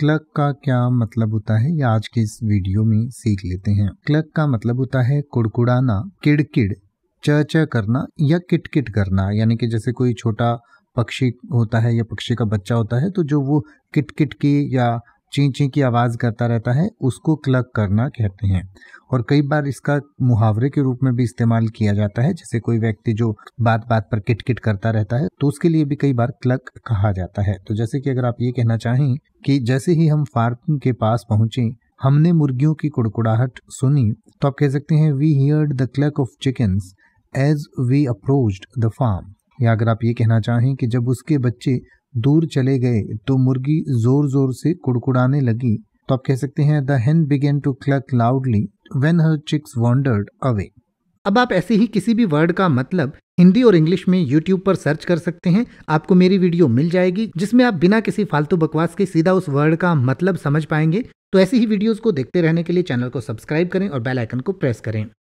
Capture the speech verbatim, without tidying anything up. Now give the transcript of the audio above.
Clough का क्या मतलब होता है ये आज के इस वीडियो में सीख लेते हैं। क्लग का मतलब होता है कुड़कुड़ाना, किड़किड़, चहचह करना या किटकिट करना। यानी कि जैसे कोई छोटा पक्षी होता है या पक्षी का बच्चा होता है तो जो वो किटकिट की या चीं चीं की आवाज़ करता रहता है उसको क्लग करना कहते हैं। और कई बार इसका मुहावरे के रूप में भी इस्तेमाल किया जाता है, जैसे कोई व्यक्ति जो बात बात पर किटकिट करता रहता है तो उसके लिए भी कई बार क्लग कहा जाता है। तो जैसे कि अगर आप ये कहना चाहें कि जैसे ही हम फार्म के पास पहुंचे हमने मुर्गियों की कुड़कुड़ाहट सुनी, तो आप कह सकते हैं we heard the cluck of chickens as we approached the farm. या अगर आप ये कहना चाहें कि जब उसके बच्चे दूर चले गए तो मुर्गी जोर जोर से कुड़कुड़ाने लगी, तो आप कह सकते हैं the hen began to cluck loudly when her chicks wandered away. अब आप ऐसे ही किसी भी वर्ड का मतलब हिंदी और इंग्लिश में यूट्यूब पर सर्च कर सकते हैं, आपको मेरी वीडियो मिल जाएगी जिसमें आप बिना किसी फालतू बकवास के सीधा उस वर्ड का मतलब समझ पाएंगे। तो ऐसी ही वीडियोज को देखते रहने के लिए चैनल को सब्सक्राइब करें और बेल आइकन को प्रेस करें।